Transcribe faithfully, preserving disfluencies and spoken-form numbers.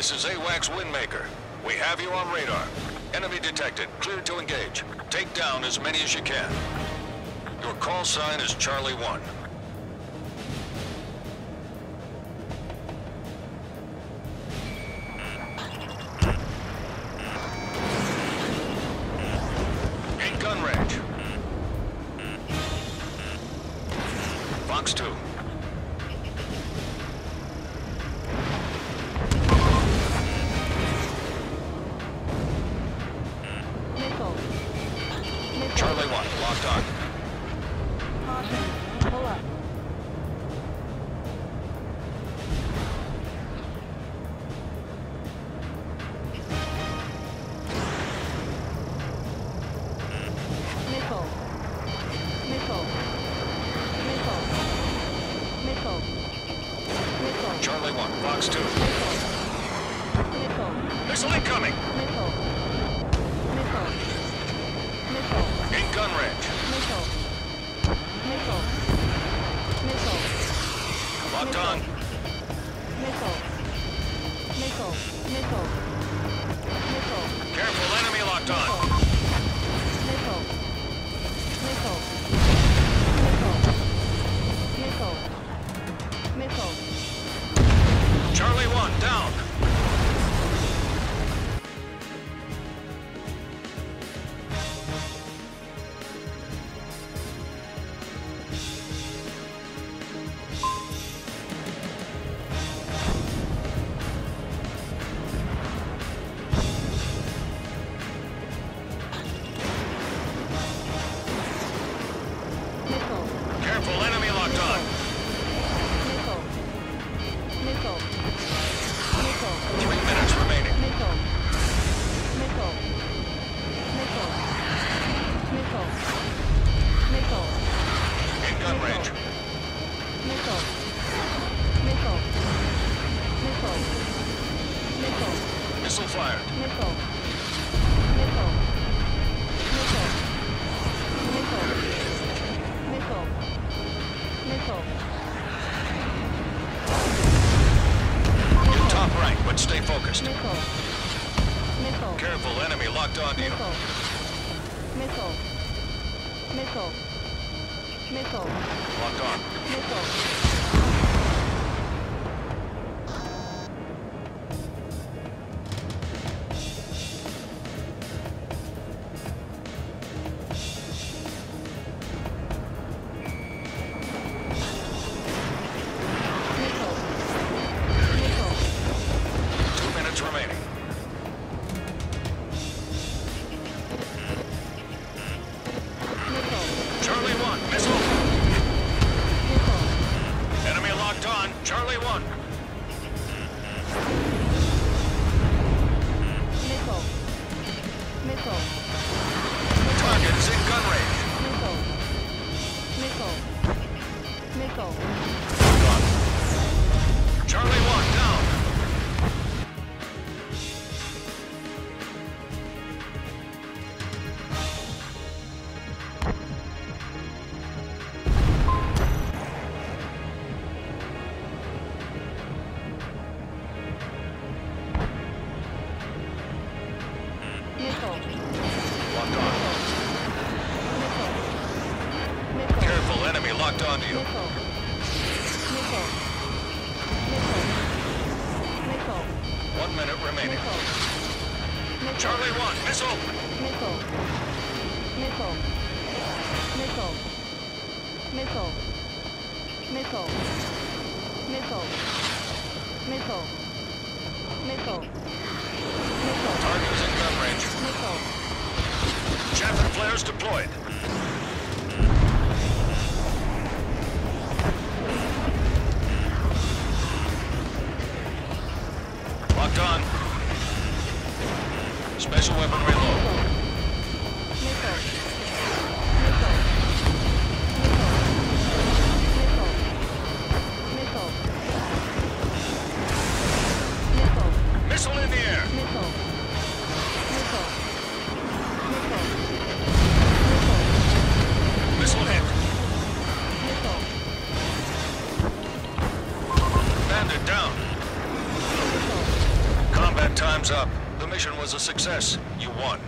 This is AWACS Windmaker. We have you on radar. Enemy detected. Cleared to engage. Take down as many as you can. Your call sign is Charlie one. Two. Charlie one, locked on. Caution, pull up. Nickel. Nickel. Charlie one, box two. Missile incoming! Missile. Missile. Missile. In gun range. Missile. Missile. Missile. Locked on. Missile. Missile. Missile. Missile. Careful, enemy locked on. Missile. Missile. Missile. Missile. Missile. Charlie one, down! Nickel. Careful, enemy locked on! Nickel. Nickel. Three minutes remaining. Missile. Missile. Missile. Missile. Missile. In gun range. Missile. Missile. Missile. Missile. Missile fired. Missile. Missile. Missile. Missile. Missile. Missile. But stay focused. Missile. Missile. Careful, enemy locked on to you. Missile. Missile. Missile. Locked on. Missile. Charlie one. Missile. Missile. Target is in gun range. Missile. Missile. Missile. Gun. Charlie one, down. Locked on to you. Missile. Missile. Missile. Missile. One minute remaining. Missile. Missile. Charlie one, missile. Missile. Missile. Missile. Missile. Missile. Missile. Missile. Missile. Missile. Target is in gun range. Missile. Javelin flares deployed. Done. Special weapon reload. Missile. Missile. Missile. Missile. Missile in the air. Missile. Missile. Missile. Missile hit. Missile. Bandit down. Time's up. The mission was a success. You won.